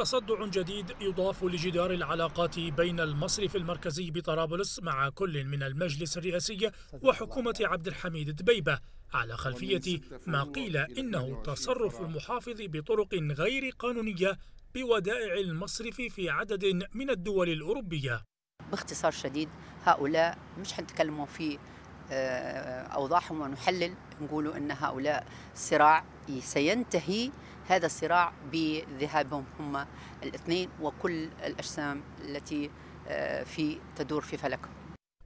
تصدع جديد يضاف لجدار العلاقات بين المصرف المركزي بطرابلس مع كل من المجلس الرئاسي وحكومة عبد الحميد الدبيبة، على خلفية ما قيل إنه تصرف المحافظ بطرق غير قانونية بودائع المصرف في عدد من الدول الأوروبية. باختصار شديد هؤلاء مش حنتكلموا في أوضاعهم ونحلل، نقولوا أن هؤلاء صراع سينتهي هذا الصراع بذهابهم هم الاثنين وكل الأجسام التي تدور في فلكهم.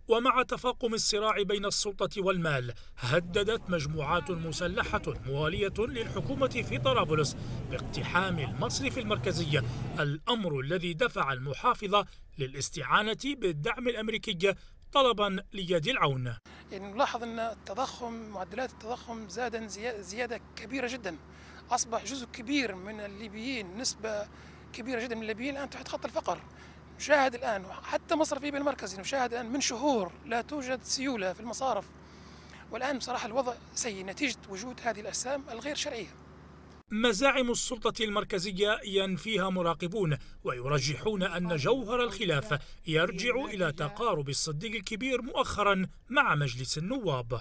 ومع تفاقم الصراع بين السلطة والمال، هددت مجموعات مسلحة موالية للحكومة في طرابلس باقتحام المصرف المركزي، الأمر الذي دفع المحافظة للاستعانة بالدعم الأمريكي طلبا ليد العون. يعني نلاحظ أن التضخم، معدلات التضخم زيادة كبيرة جدا، أصبح جزء كبير من الليبيين، نسبة كبيرة جدا من الليبيين الآن تحت خط الفقر. نشاهد الآن حتى مصرف الليبي المركزي، نشاهد الآن من شهور لا توجد سيولة في المصارف، والآن بصراحة الوضع سيء نتيجة وجود هذه الأجسام الغير شرعية. مزاعم السلطة المركزية ينفيها مراقبون، ويرجحون أن جوهر الخلاف يرجع إلى تقارب الصديق الكبير مؤخرا مع مجلس النواب.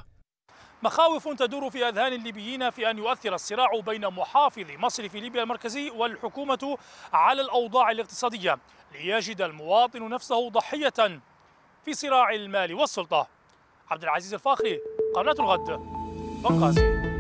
مخاوف تدور في أذهان الليبيين في أن يؤثر الصراع بين محافظ مصرف ليبيا المركزي والحكومة على الأوضاع الاقتصادية، ليجد المواطن نفسه ضحية في صراع المال والسلطة. عبد العزيز الفاخري، قناة الغد، بنغازي.